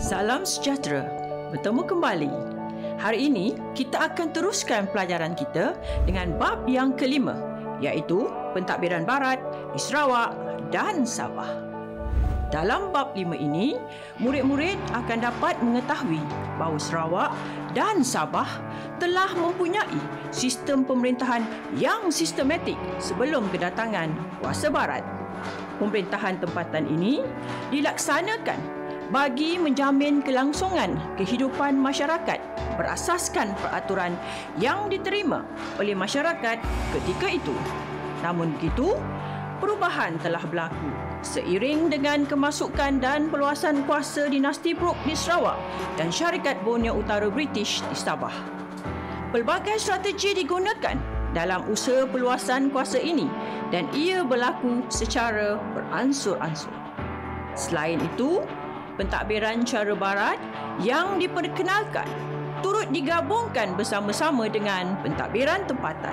Salam sejahtera. Bertemu kembali. Hari ini kita akan teruskan pelajaran kita dengan bab yang kelima, iaitu pentadbiran barat di Sarawak dan Sabah. Dalam bab 5 ini, murid-murid akan dapat mengetahui bahawa Sarawak dan Sabah telah mempunyai sistem pemerintahan yang sistematik sebelum kedatangan kuasa barat. Pemerintahan tempatan ini dilaksanakan bagi menjamin kelangsungan kehidupan masyarakat berasaskan peraturan yang diterima oleh masyarakat ketika itu. Namun begitu, perubahan telah berlaku seiring dengan kemasukan dan perluasan kuasa dinasti Brooke di Sarawak dan syarikat Borneo Utara British di Sabah. Pelbagai strategi digunakan dalam usaha perluasan kuasa ini dan ia berlaku secara beransur-ansur. Selain itu, pentadbiran cara barat yang diperkenalkan turut digabungkan bersama-sama dengan pentadbiran tempatan.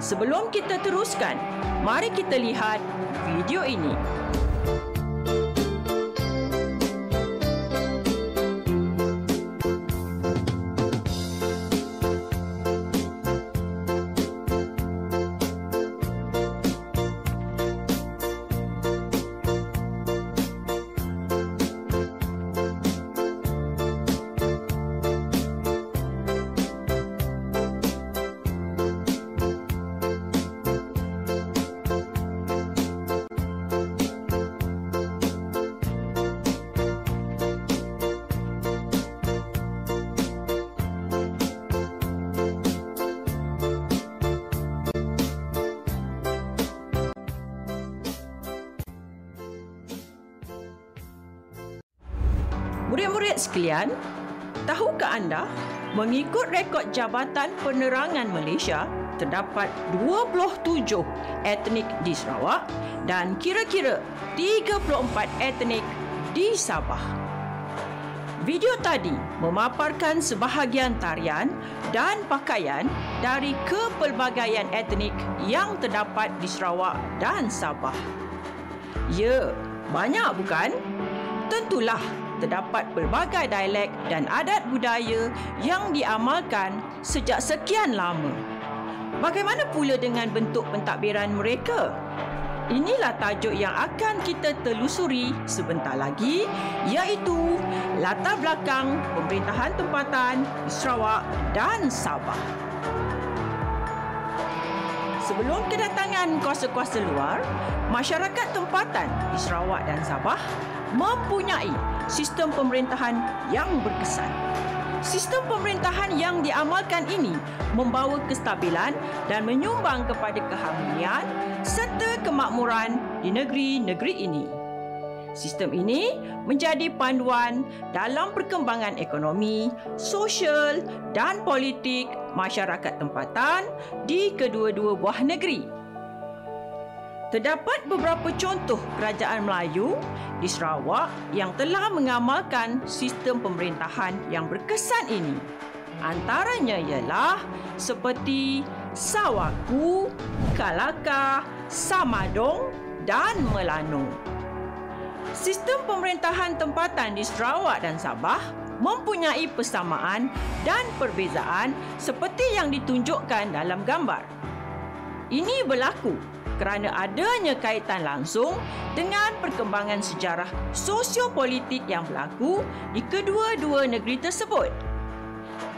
Sebelum kita teruskan, mari kita lihat video ini. Murid-murid sekalian, tahukah anda mengikut rekod Jabatan Penerangan Malaysia terdapat 27 etnik di Sarawak dan kira-kira 34 etnik di Sabah. Video tadi memaparkan sebahagian tarian dan pakaian dari kepelbagaian etnik yang terdapat di Sarawak dan Sabah. Ya, banyak bukan? Tentulah terdapat pelbagai dialek dan adat budaya yang diamalkan sejak sekian lama. Bagaimana pula dengan bentuk pentadbiran mereka? Inilah tajuk yang akan kita telusuri sebentar lagi, iaitu latar belakang pemerintahan tempatan di Sarawak dan Sabah. Sebelum kedatangan kuasa-kuasa luar, masyarakat tempatan di Sarawak dan Sabah mempunyai sistem pemerintahan yang berkesan. Sistem pemerintahan yang diamalkan ini membawa kestabilan dan menyumbang kepada keharmonian serta kemakmuran di negeri-negeri ini. Sistem ini menjadi panduan dalam perkembangan ekonomi, sosial dan politik masyarakat tempatan di kedua-dua buah negeri. Terdapat beberapa contoh kerajaan Melayu di Sarawak yang telah mengamalkan sistem pemerintahan yang berkesan ini. Antaranya ialah seperti Sawakku, Kalaka, Samadong dan Melanau. Sistem pemerintahan tempatan di Sarawak dan Sabah mempunyai persamaan dan perbezaan seperti yang ditunjukkan dalam gambar. Ini berlaku kerana adanya kaitan langsung dengan perkembangan sejarah sosiopolitik yang berlaku di kedua-dua negeri tersebut.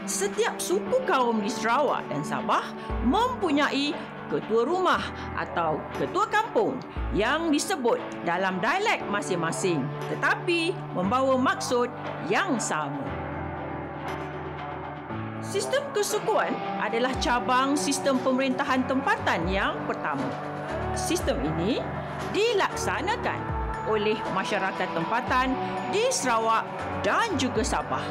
Setiap suku kaum di Sarawak dan Sabah mempunyai ketua rumah atau ketua kampung yang disebut dalam dialek masing-masing tetapi membawa maksud yang sama. Sistem kesukuan adalah cabang sistem pemerintahan tempatan yang pertama. Sistem ini dilaksanakan oleh masyarakat tempatan di Sarawak dan juga Sabah.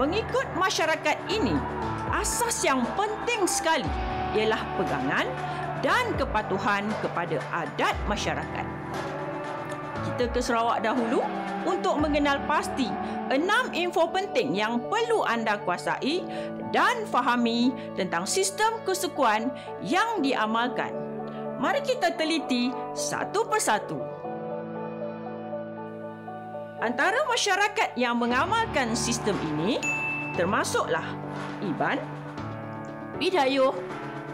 Mengikut masyarakat ini, asas yang penting sekali ialah pegangan dan kepatuhan kepada adat masyarakat. Kita ke Sarawak dahulu untuk mengenal pasti 6 info penting yang perlu anda kuasai dan fahami tentang sistem kesukuan yang diamalkan. Mari kita teliti satu persatu. Antara masyarakat yang mengamalkan sistem ini termasuklah Iban, Bidayuh,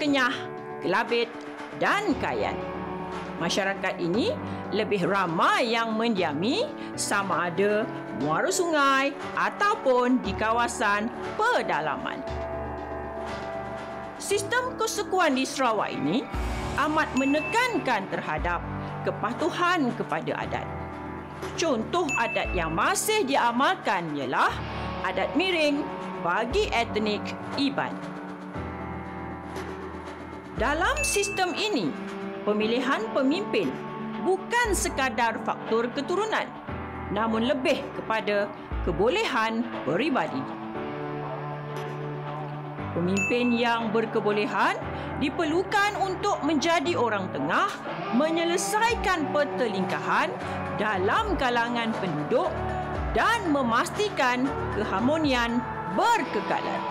Kenyah, Kelabit dan Kayan. Masyarakat ini lebih ramai yang mendiami sama ada muara sungai ataupun di kawasan pedalaman. Sistem kesekuan di Sarawak ini amat menekankan terhadap kepatuhan kepada adat. Contoh adat yang masih diamalkan ialah adat miring bagi etnik Iban. Dalam sistem ini, pemilihan pemimpin bukan sekadar faktor keturunan, namun lebih kepada kebolehan peribadi. Pemimpin yang berkebolehan diperlukan untuk menjadi orang tengah, menyelesaikan pertelingkahan dalam kalangan penduduk dan memastikan keharmonian berkekalan.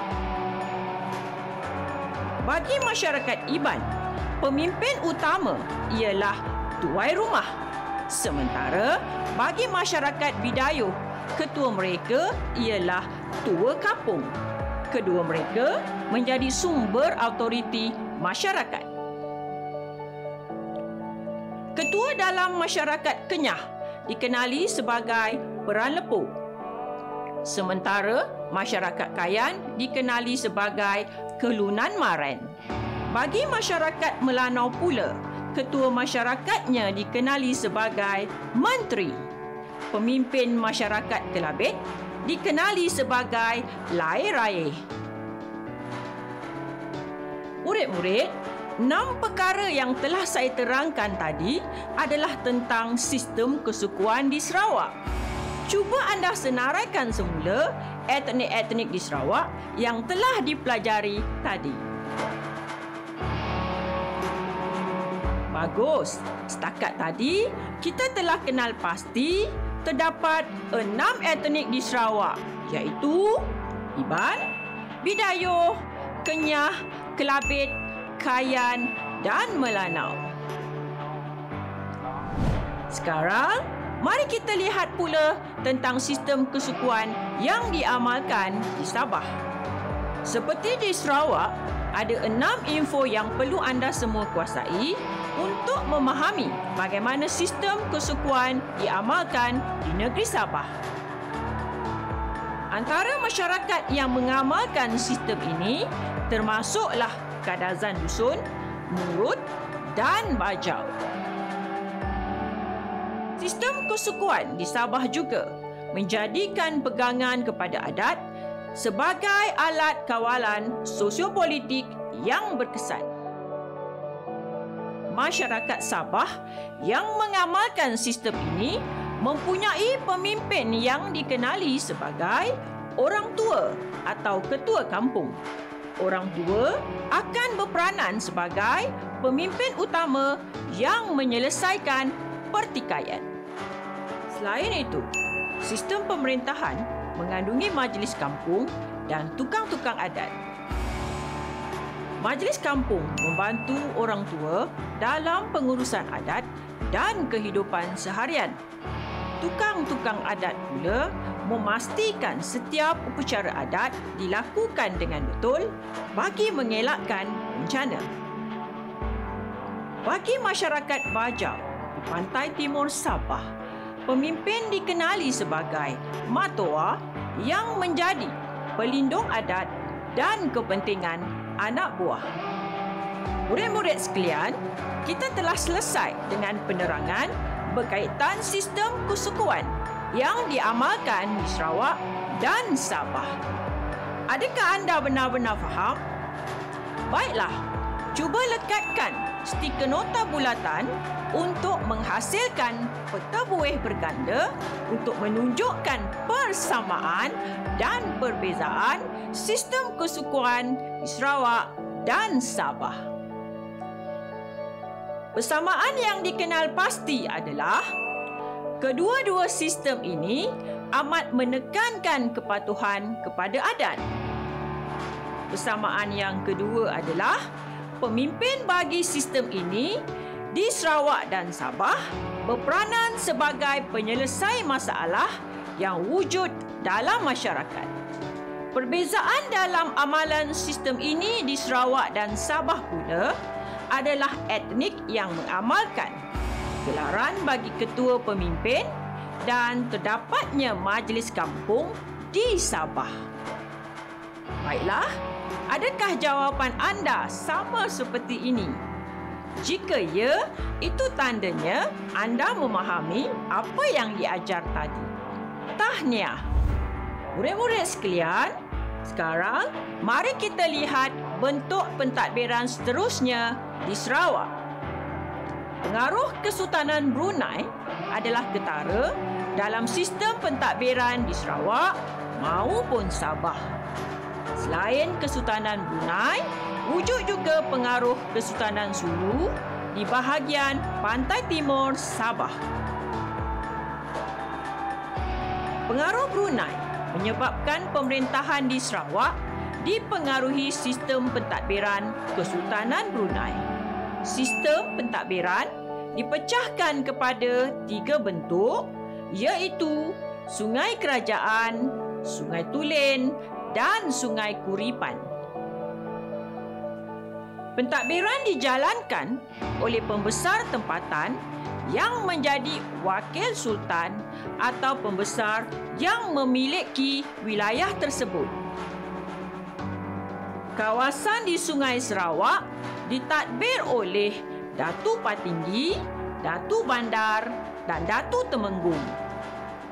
Bagi masyarakat Iban, pemimpin utama ialah tuai rumah. Sementara bagi masyarakat Bidayuh, ketua mereka ialah tua kampung. Kedua mereka menjadi sumber autoriti masyarakat. Ketua dalam masyarakat Kenyah dikenali sebagai Peran Lepuh. Sementara masyarakat Kayan dikenali sebagai Kelunan Maren. Bagi masyarakat Melanau pula, ketua masyarakatnya dikenali sebagai Menteri. Pemimpin masyarakat Kelabit dikenali sebagai Lairai. Murid-murid, 6 perkara yang telah saya terangkan tadi adalah tentang sistem kesukuan di Sarawak. Cuba anda senaraikan semula etnik-etnik di Sarawak yang telah dipelajari tadi. Bagus. Setakat tadi, kita telah kenal pasti terdapat 6 etnik di Sarawak, iaitu Iban, Bidayuh, Kenyah, Kelabit, Kayan dan Melanau. Sekarang, mari kita lihat pula tentang sistem kesukuan yang diamalkan di Sabah. Seperti di Sarawak, ada 6 info yang perlu anda semua kuasai untuk memahami bagaimana sistem kesukuan diamalkan di negeri Sabah. Antara masyarakat yang mengamalkan sistem ini termasuklah Kadazan Dusun, Murut dan Bajau. Sistem kesukuan di Sabah juga menjadikan pegangan kepada adat sebagai alat kawalan sosiopolitik yang berkesan. Masyarakat Sabah yang mengamalkan sistem ini mempunyai pemimpin yang dikenali sebagai orang tua atau ketua kampung. Orang tua akan berperanan sebagai pemimpin utama yang menyelesaikan pertikaian. Selain itu, sistem pemerintahan mengandungi majlis kampung dan tukang-tukang adat. Majlis kampung membantu orang tua dalam pengurusan adat dan kehidupan seharian. Tukang-tukang adat pula memastikan setiap upacara adat dilakukan dengan betul bagi mengelakkan bencana. Bagi masyarakat Bajau di pantai timur Sabah, pemimpin dikenali sebagai Matoa yang menjadi pelindung adat dan kepentingan anak buah. Murid-murid sekalian, kita telah selesai dengan penerangan berkaitan sistem kesukuan yang diamalkan di Sarawak dan Sabah. Adakah anda benar-benar faham? Baiklah, cuba lekatkan stiker nota bulatan untuk menghasilkan peta buih berganda untuk menunjukkan persamaan dan perbezaan sistem kesukuan di Sarawak dan Sabah. Persamaan yang dikenal pasti adalah kedua-dua sistem ini amat menekankan kepatuhan kepada adat. Persamaan yang kedua adalah pemimpin bagi sistem ini di Sarawak dan Sabah berperanan sebagai penyelesai masalah yang wujud dalam masyarakat. Perbezaan dalam amalan sistem ini di Sarawak dan Sabah pula adalah etnik yang mengamalkan gelaran bagi ketua pemimpin dan terdapatnya majlis kampung di Sabah. Baiklah, adakah jawapan anda sama seperti ini? Jika ya, itu tandanya anda memahami apa yang diajar tadi. Tahniah! Murid-murid sekalian, sekarang mari kita lihat bentuk pentadbiran seterusnya di Sarawak. Pengaruh Kesultanan Brunei adalah ketara dalam sistem pentadbiran di Sarawak maupun Sabah. Selain Kesultanan Brunei, wujud juga pengaruh Kesultanan Sulu di bahagian pantai timur Sabah. Pengaruh Brunei menyebabkan pemerintahan di Sarawak dipengaruhi sistem pentadbiran Kesultanan Brunei. Sistem pentadbiran dipecahkan kepada tiga bentuk, iaitu Sungai Kerajaan, Sungai Tulen dan Sungai Kuripan. Pentadbiran dijalankan oleh pembesar tempatan yang menjadi wakil sultan atau pembesar yang memiliki wilayah tersebut. Kawasan di Sungai Sarawak ditadbir oleh Datu Patinggi, Datu Bandar dan Datu Temenggung.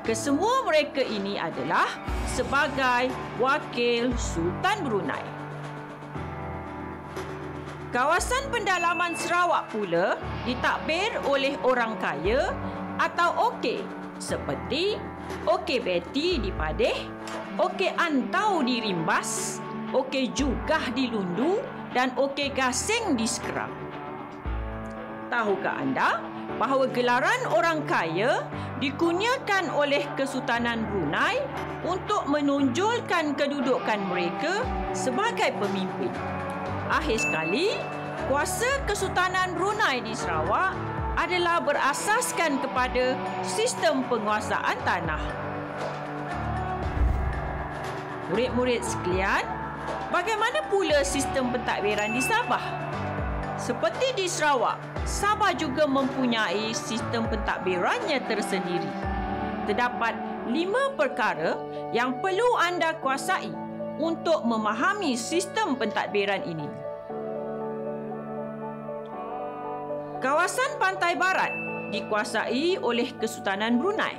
Kesemua mereka ini adalah sebagai wakil Sultan Brunei. Kawasan pendalaman Sarawak pula ditadbir oleh orang kaya atau OK seperti OK Betty di Padeh, OK Antau di Rimbas, OK Jugah di Lundu dan OK Gasing di Sekerang. Tahukah anda bahawa gelaran orang kaya dikurniakan oleh Kesultanan Brunei untuk menonjolkan kedudukan mereka sebagai pemimpin? Akhir sekali, kuasa Kesultanan Brunei di Sarawak adalah berasaskan kepada sistem penguasaan tanah. Murid-murid sekalian, bagaimana pula sistem pentadbiran di Sabah? Seperti di Sarawak, Sabah juga mempunyai sistem pentadbirannya tersendiri. Terdapat 5 perkara yang perlu anda kuasai untuk memahami sistem pentadbiran ini. Kawasan pantai barat dikuasai oleh Kesultanan Brunei,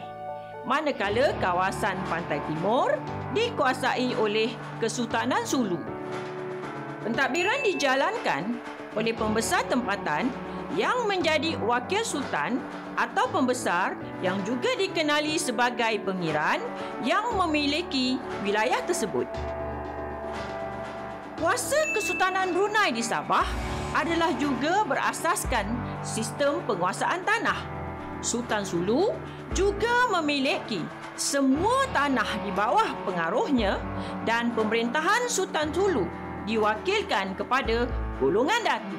manakala kawasan pantai timur dikuasai oleh Kesultanan Sulu. Pentadbiran dijalankan oleh pembesar tempatan yang menjadi wakil sultan atau pembesar yang juga dikenali sebagai pengiran yang memiliki wilayah tersebut. Kuasa Kesultanan Brunei di Sabah adalah juga berasaskan sistem penguasaan tanah. Sultan Sulu juga memiliki semua tanah di bawah pengaruhnya dan pemerintahan Sultan Sulu diwakilkan kepada golongan datu.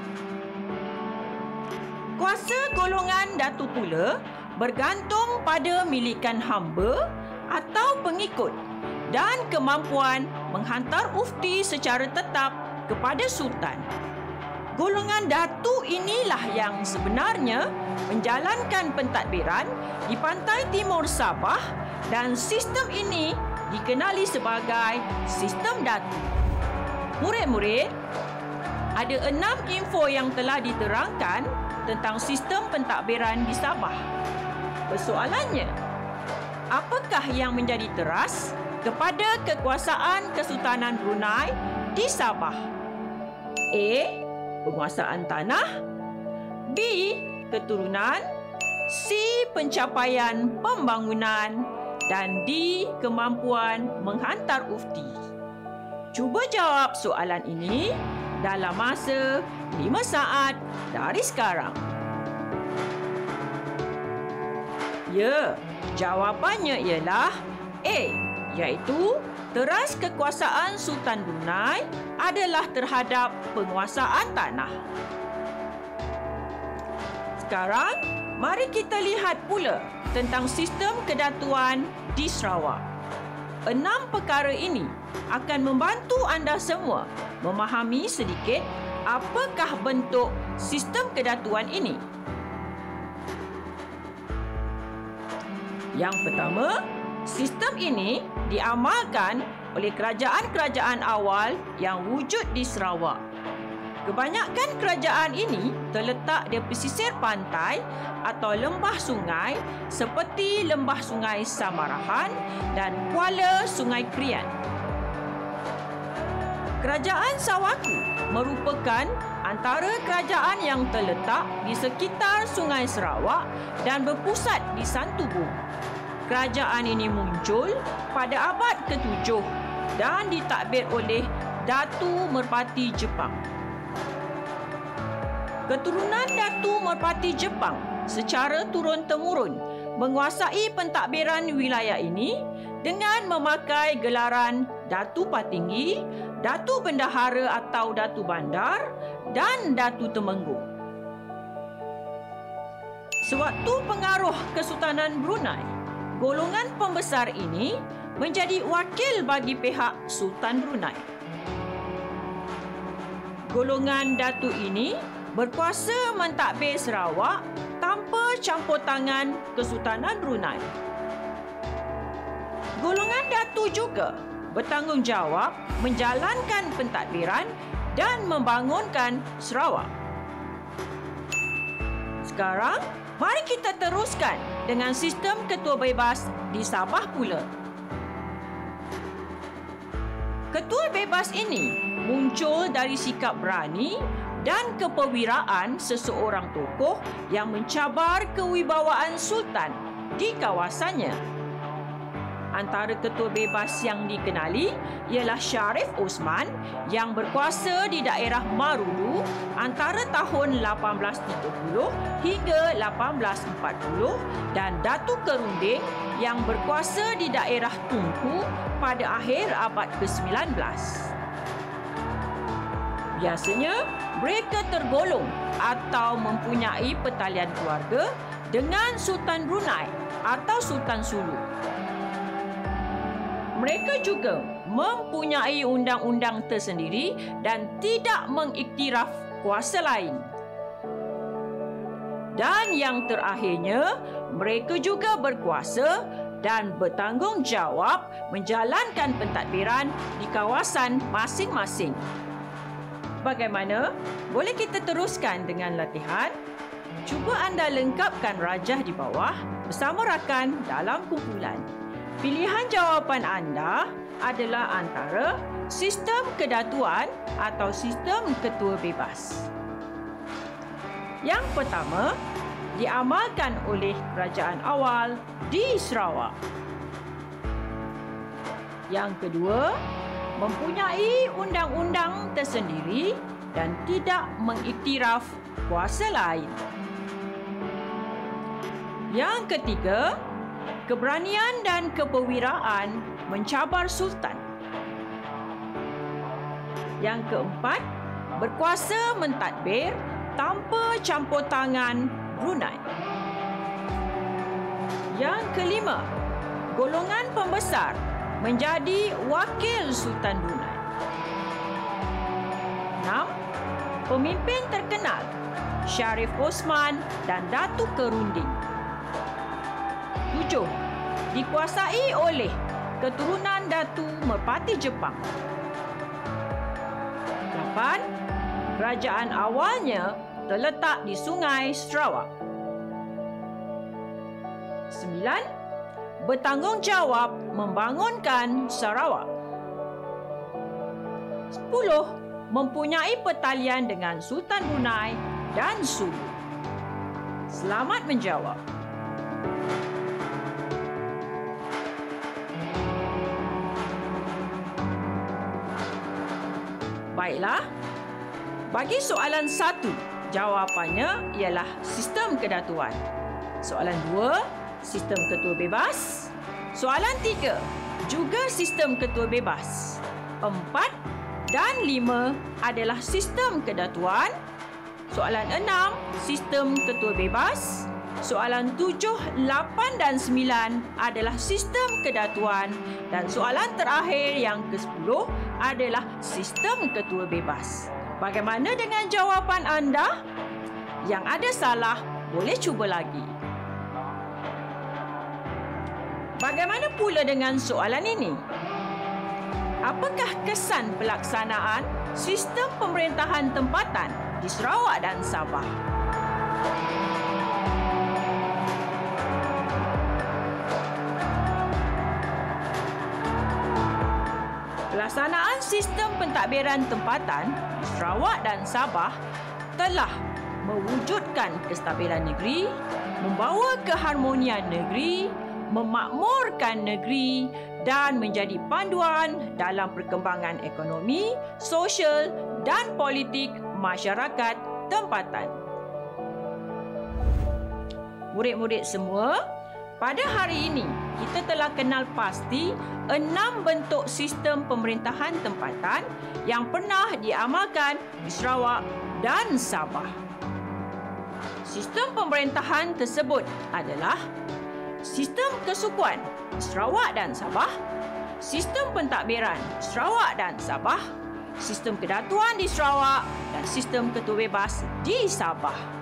Kuasa golongan datu pula bergantung pada milikan hamba atau pengikut dan kemampuan menghantar ufti secara tetap kepada sultan. Golongan datu inilah yang sebenarnya menjalankan pentadbiran di pantai timur Sabah dan sistem ini dikenali sebagai sistem datu. Murid-murid, ada 6 info yang telah diterangkan tentang sistem pentadbiran di Sabah. Persoalannya, apakah yang menjadi teras kepada kekuasaan Kesultanan Brunei di Sabah? A. Penguasaan tanah, B. Keturunan, C. Pencapaian pembangunan dan D. Kemampuan menghantar ufti. Cuba jawab soalan ini dalam masa 5 saat dari sekarang. Ya, jawapannya ialah A, iaitu teras kekuasaan Sultan Brunei adalah terhadap penguasaan tanah. Sekarang, mari kita lihat pula tentang sistem kedatuan di Sarawak. 6 perkara ini akan membantu anda semua memahami sedikit apakah bentuk sistem kedatuan ini. Yang pertama, sistem ini diamalkan oleh kerajaan-kerajaan awal yang wujud di Sarawak. Kebanyakan kerajaan ini terletak di pesisir pantai atau lembah sungai seperti lembah sungai Samarahan dan kuala Sungai Krian. Kerajaan Sawakku merupakan antara kerajaan yang terletak di sekitar Sungai Sarawak dan berpusat di Santubung. Kerajaan ini muncul pada abad ke-7 dan ditadbir oleh Datu Merpati Jepang. Keturunan Datu Merpati Jepang secara turun-temurun menguasai pentadbiran wilayah ini dengan memakai gelaran Datu Patinggi, Datu Bendahara atau Datu Bandar dan Datu Temenggung. Sewaktu pengaruh Kesultanan Brunei, golongan pembesar ini menjadi wakil bagi pihak Sultan Brunei. Golongan Datu ini berkuasa mentadbir Sarawak tanpa campur tangan Kesultanan Brunei. Golongan Datu juga bertanggungjawab menjalankan pentadbiran dan membangunkan Sarawak. Sekarang, mari kita teruskan dengan sistem ketua bebas di Sabah pula. Ketua bebas ini muncul dari sikap berani dan kepewiraan seseorang tokoh yang mencabar kewibawaan sultan di kawasannya. Antara ketua bebas yang dikenali ialah Syarif Osman yang berkuasa di daerah Marulu antara tahun 1830 hingga 1840 dan Datu Kerunding yang berkuasa di daerah Tunku pada akhir abad ke-19. Biasanya, mereka tergolong atau mempunyai pertalian keluarga dengan Sultan Brunei atau Sultan Sulu. Mereka juga mempunyai undang-undang tersendiri dan tidak mengiktiraf kuasa lain. Dan yang terakhirnya, mereka juga berkuasa dan bertanggungjawab menjalankan pentadbiran di kawasan masing-masing. Bagaimana? Boleh kita teruskan dengan latihan? Cuba anda lengkapkan rajah di bawah bersama rakan dalam kumpulan. Pilihan jawapan anda adalah antara sistem kedatuan atau sistem ketua bebas. Yang pertama, diamalkan oleh kerajaan awal di Sarawak. Yang kedua, mempunyai undang-undang tersendiri dan tidak mengiktiraf kuasa lain. Yang ketiga, keberanian dan kepewiraan mencabar sultan. Yang keempat, berkuasa mentadbir tanpa campur tangan Brunei. Yang kelima, golongan pembesar menjadi wakil Sultan Brunei. 6. Pemimpin terkenal Syarif Osman dan Datu Kerunding. 7. Dikuasai oleh keturunan Datu Merpati Jepang. 8. Kerajaan awalnya terletak di Sungai Sarawak. 9. Bertanggungjawab membangunkan Sarawak. 10. Mempunyai pertalian dengan Sultan Brunei dan Sulu. Selamat menjawab. Baiklah, bagi soalan 1, jawapannya ialah sistem kedatuan. Soalan 2, sistem ketua bebas. Soalan 3, juga sistem ketua bebas. 4 dan 5 adalah sistem kedatuan. Soalan 6, sistem tetua bebas. Soalan 7, 8 dan 9 adalah sistem kedatuan. Dan soalan terakhir yang ke-10 adalah sistem ketua bebas. Bagaimana dengan jawapan anda? Yang ada salah, boleh cuba lagi. Bagaimana pula dengan soalan ini? Apakah kesan pelaksanaan sistem pemerintahan tempatan di Sarawak dan Sabah? Pelaksanaan sistem pentadbiran tempatan di Sarawak dan Sabah telah mewujudkan kestabilan negeri, membawa keharmonian negeri, memakmurkan negeri dan menjadi panduan dalam perkembangan ekonomi, sosial dan politik masyarakat tempatan. Murid-murid semua, pada hari ini kita telah kenal pasti 6 bentuk sistem pemerintahan tempatan yang pernah diamalkan di Sarawak dan Sabah. Sistem pemerintahan tersebut adalah sistem kesukuan Sarawak dan Sabah, sistem pentadbiran Sarawak dan Sabah, sistem kedatuan di Sarawak dan sistem ketua bebas di Sabah.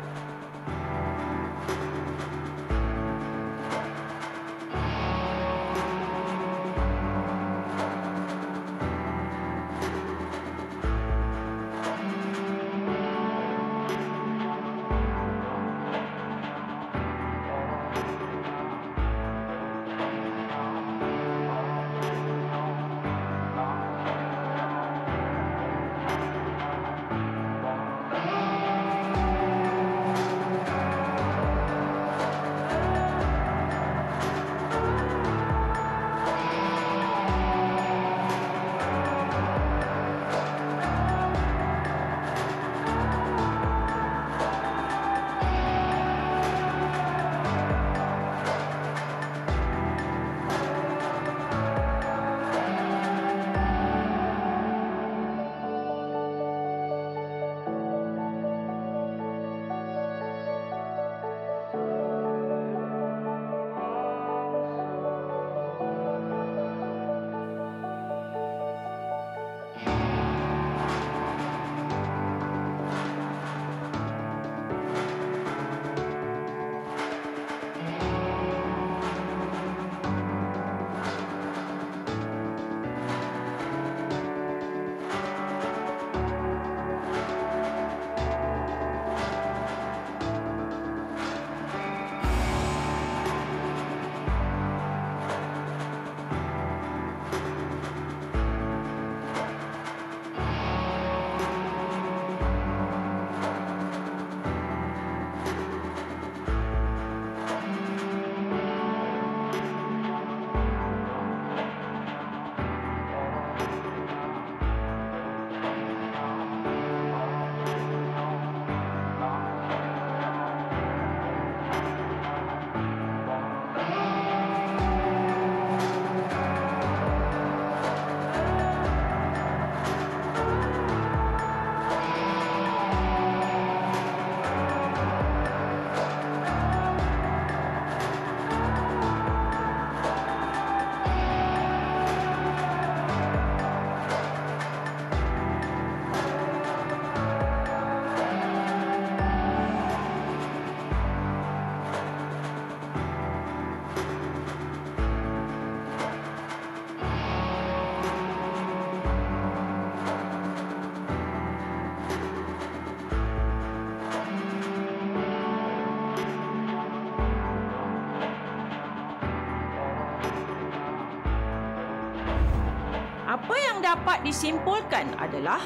Apa yang dapat disimpulkan adalah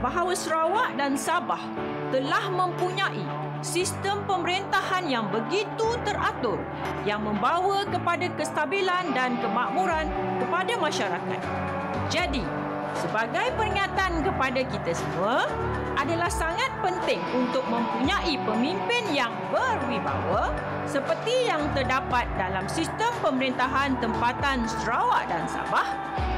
bahawa Sarawak dan Sabah telah mempunyai sistem pemerintahan yang begitu teratur yang membawa kepada kestabilan dan kemakmuran kepada masyarakat. Jadi, sebagai peringatan kepada kita semua adalah sangat penting untuk mempunyai pemimpin yang berwibawa seperti yang terdapat dalam sistem pemerintahan tempatan Sarawak dan Sabah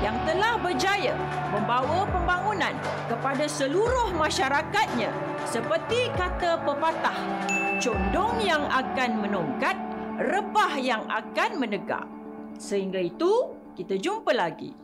yang telah berjaya membawa pembangunan kepada seluruh masyarakatnya seperti kata pepatah, condong yang akan menongkat, rebah yang akan menegak. Sehingga itu, kita jumpa lagi.